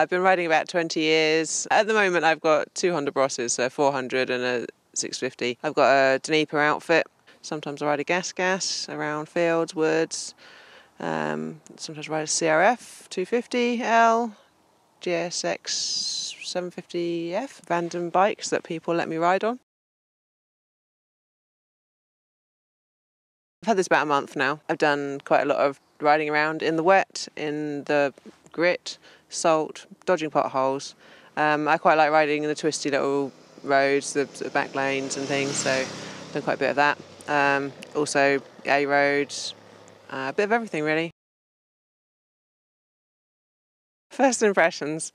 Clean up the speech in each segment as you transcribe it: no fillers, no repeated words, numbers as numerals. I've been riding about 20 years. At the moment I've got two Honda Brosses, a 400 and a 650. I've got a Dnieper outfit. Sometimes I ride a Gas Gas around fields, woods. Sometimes I ride a CRF 250L, GSX 750F, random bikes that people let me ride on. I've had this about a month now. I've done quite a lot of riding around in the wet, in the grit, salt, dodging potholes. I quite like riding in the twisty little roads, the back lanes and things, so I've done quite a bit of that. Also A roads, a bit of everything really. First impressions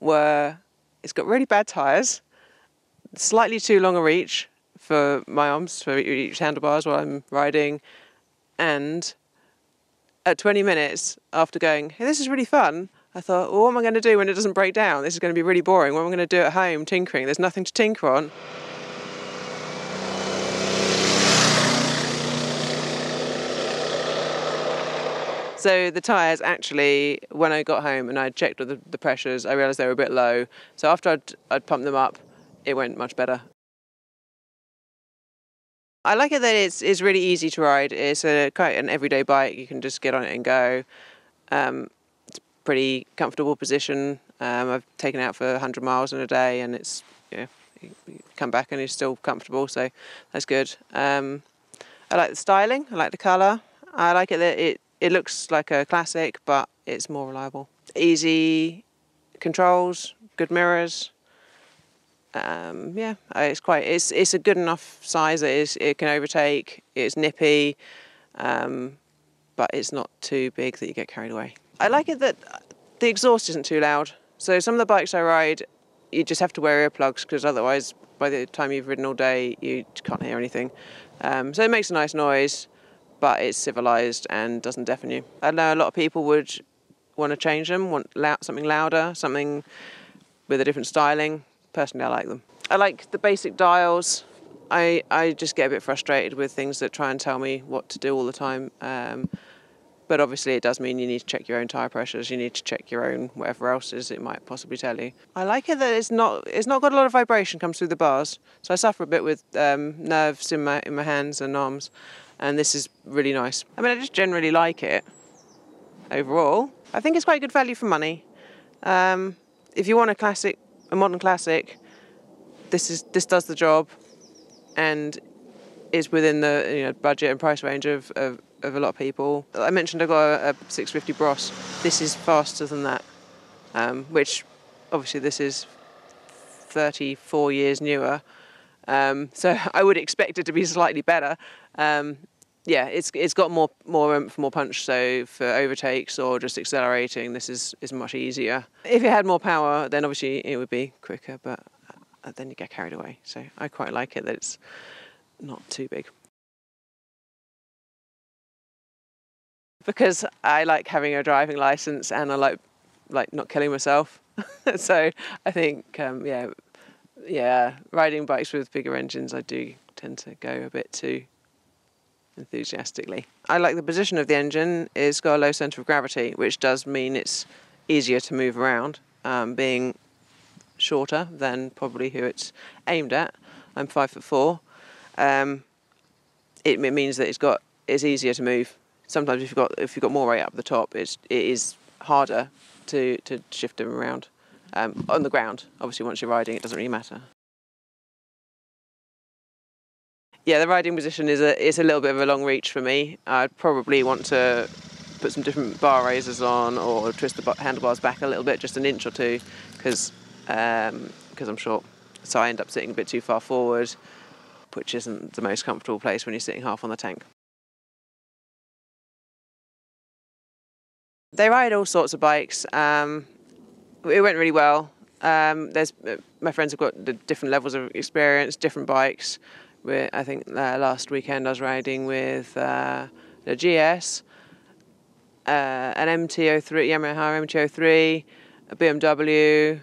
were it's got really bad tyres, slightly too long a reach for my arms, for each handlebars while I'm riding, and at 20 minutes after going, hey, this is really fun, I thought, well, what am I going to do when it doesn't break down? This is going to be really boring. What am I going to do at home tinkering? There's nothing to tinker on. So the tyres actually, when I got home and I checked with the pressures, I realised they were a bit low. So after I'd pumped them up, it went much better. I like it that it's really easy to ride. It's quite an everyday bike. You can just get on it and go. It's a pretty comfortable position. I've taken it out for 100 miles in a day and it's, you come back and it's still comfortable, so that's good. I like the styling, I like the colour. I like it that it looks like a classic, but it's more reliable. Easy controls, good mirrors. Yeah, it's quite. It's a good enough size that it can overtake. It's nippy, but it's not too big that you get carried away. I like it that the exhaust isn't too loud. So some of the bikes I ride, you just have to wear earplugs because otherwise, by the time you've ridden all day, you can't hear anything. So it makes a nice noise, but it's civilised and doesn't deafen you. I know a lot of people would want to change them, want something louder, something with a different styling. Personally, I like them. I like the basic dials. I just get a bit frustrated with things that try and tell me what to do all the time. But obviously it does mean you need to check your own tyre pressures, you need to check your own whatever else it might possibly tell you. I like it that it's not got a lot of vibration comes through the bars, so I suffer a bit with nerves in my hands and arms, and this is really nice. I mean, I just generally like it overall. I think it's quite good value for money. If you want a modern classic, this does the job, and is within the budget and price range of a lot of people. I mentioned I got a 650 Bros. This is faster than that, which obviously this is 34 years newer, so I would expect it to be slightly better. Yeah, it's got more oomph, more punch, so for overtakes or just accelerating, this is much easier. If it had more power, then obviously it would be quicker, but then you get carried away. So I quite like it that it's not too big. Because I like having a driving licence and I like not killing myself. So I think, yeah, riding bikes with bigger engines, I do tend to go a bit too enthusiastically. I like the position of the engine. It's got a low centre of gravity, which does mean it's easier to move around, being shorter than probably who it's aimed at. I'm 5'4". It means that it's easier to move. Sometimes if you've got more weight up the top, it is harder to shift them around on the ground. Obviously, once you're riding, it doesn't really matter. Yeah, the riding position is a little bit of a long reach for me. I'd probably want to put some different bar raisers on or twist the handlebars back a little bit, just an inch or two, because I'm short. So I end up sitting a bit too far forward, which isn't the most comfortable place when you're sitting half on the tank. They ride all sorts of bikes. It went really well. My friends have got the different levels of experience, different bikes. I think last weekend I was riding with the GS, an MT-03, Yamaha MT-03, a BMW,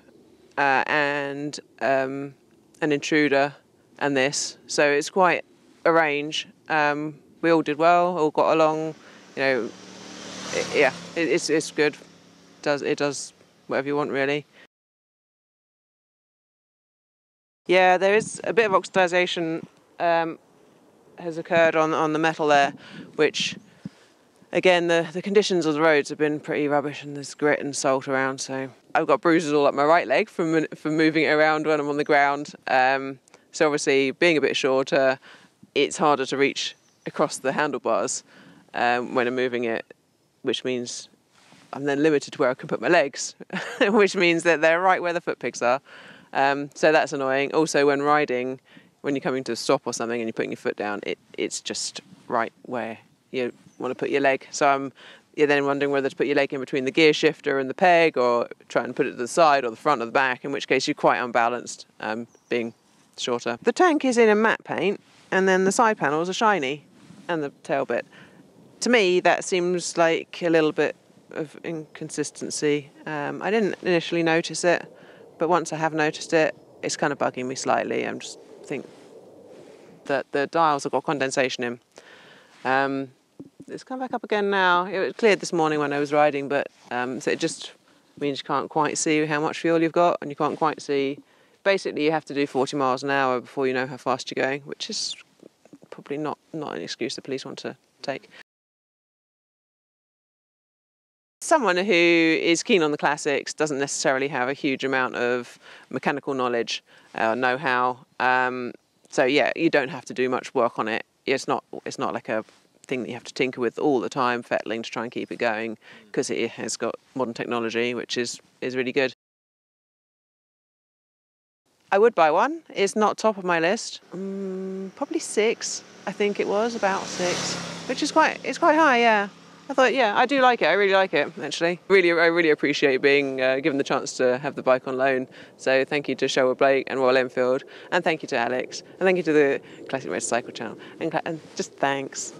and an Intruder, and this. So it's quite a range. We all did well, all got along, Yeah, it's good. it does whatever you want, really. Yeah, there is a bit of oxidization has occurred on the metal there, which again the conditions of the roads have been pretty rubbish and there's grit and salt around, so I've got bruises all up my right leg from moving it around when I'm on the ground. So obviously being a bit shorter, it's harder to reach across the handlebars when I'm moving it, which means I'm then limited to where I can put my legs, which means that they're right where the foot pegs are. So that's annoying. Also when riding, when you're coming to a stop or something and you're putting your foot down, it's just right where you want to put your leg. So you're then wondering whether to put your leg in between the gear shifter and the peg, or try and put it to the side or the front or the back, in which case you're quite unbalanced being shorter. The tank is in a matte paint and then the side panels are shiny and the tail bit. To me that seems like a little bit of inconsistency. I didn't initially notice it, but once I have noticed it, it's kind of bugging me slightly. I just think that the dials have got condensation in. It's come back up again now. It cleared this morning when I was riding, but so it just means you can't quite see how much fuel you've got, and you can't quite see. Basically, you have to do 40 miles an hour before you know how fast you're going, which is probably not an excuse the police want to take. Someone who is keen on the classics doesn't necessarily have a huge amount of mechanical knowledge or know-how, so yeah, you don't have to do much work on it. It's not like a thing that you have to tinker with all the time, fettling to try and keep it going, because it has got modern technology, which is really good. I would buy one. It's not top of my list. Probably six, I think it was, about six, which is quite high, yeah. I thought, yeah, I do like it. I really like it, actually. I really appreciate being given the chance to have the bike on loan. So thank you to Shellwood Blake and Royal Enfield, and thank you to Alex, and thank you to the Classic Motorcycle Channel, and just thanks.